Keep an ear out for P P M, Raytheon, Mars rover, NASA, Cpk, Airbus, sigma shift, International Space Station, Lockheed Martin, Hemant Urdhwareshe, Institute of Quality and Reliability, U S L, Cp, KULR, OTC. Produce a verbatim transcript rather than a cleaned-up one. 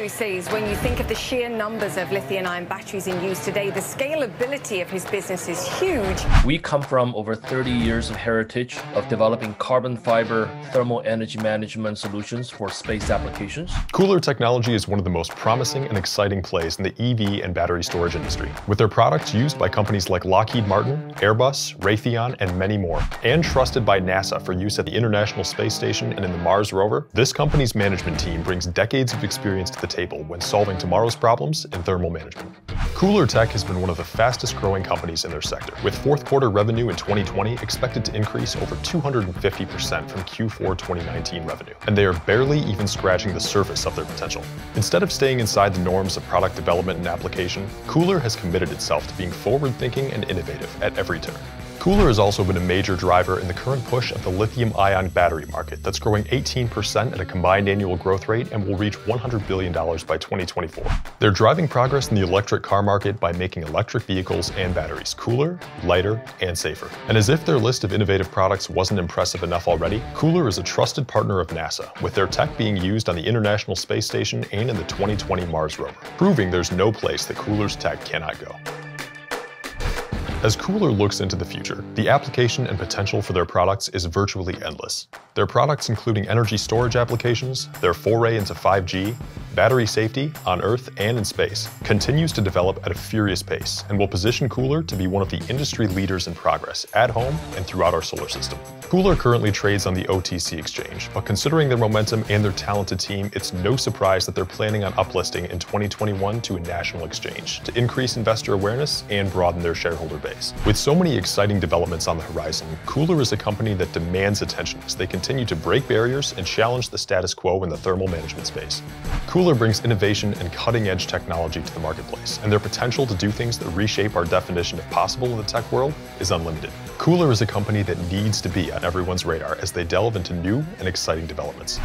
Moe says when you think of the sheer numbers of lithium-ion batteries in use today, the scalability of his business is huge. We come from over thirty years of heritage of developing carbon fiber thermal energy management solutions for space applications. K U L R technology is one of the most promising and exciting plays in the E V and battery storage industry, with their products used by companies like Lockheed Martin, Airbus, Raytheon, and many more, and trusted by NASA for use at the International Space Station and in the Mars rover. This company's management team brings decades of experience to the table when solving tomorrow's problems in thermal management. K U L R Tech has been one of the fastest growing companies in their sector, with fourth quarter revenue in twenty twenty expected to increase over two hundred fifty percent from Q four twenty nineteen revenue, and they are barely even scratching the surface of their potential. Instead of staying inside the norms of product development and application, K U L R has committed itself to being forward-thinking and innovative at every turn. K U L R has also been a major driver in the current push of the lithium-ion battery market that's growing eighteen percent at a combined annual growth rate and will reach one hundred billion dollars by twenty twenty-four. They're driving progress in the electric car market by making electric vehicles and batteries cooler, lighter, and safer. And as if their list of innovative products wasn't impressive enough already, K U L R is a trusted partner of NASA, with their tech being used on the International Space Station and in the twenty twenty Mars rover, proving there's no place that K U L R's tech cannot go. As K U L R looks into the future, the application and potential for their products is virtually endless. Their products including energy storage applications, their foray into five G, battery safety, on Earth and in space, continues to develop at a furious pace and will position K U L R to be one of the industry leaders in progress at home and throughout our solar system. K U L R currently trades on the O T C exchange, but considering their momentum and their talented team, it's no surprise that they're planning on uplisting in twenty twenty-one to a national exchange to increase investor awareness and broaden their shareholder base. With so many exciting developments on the horizon, K U L R is a company that demands attention as they continue to break barriers and challenge the status quo in the thermal management space. K U L R brings innovation and cutting-edge technology to the marketplace, and their potential to do things that reshape our definition of possible in the tech world is unlimited. K U L R is a company that needs to be on everyone's radar as they delve into new and exciting developments.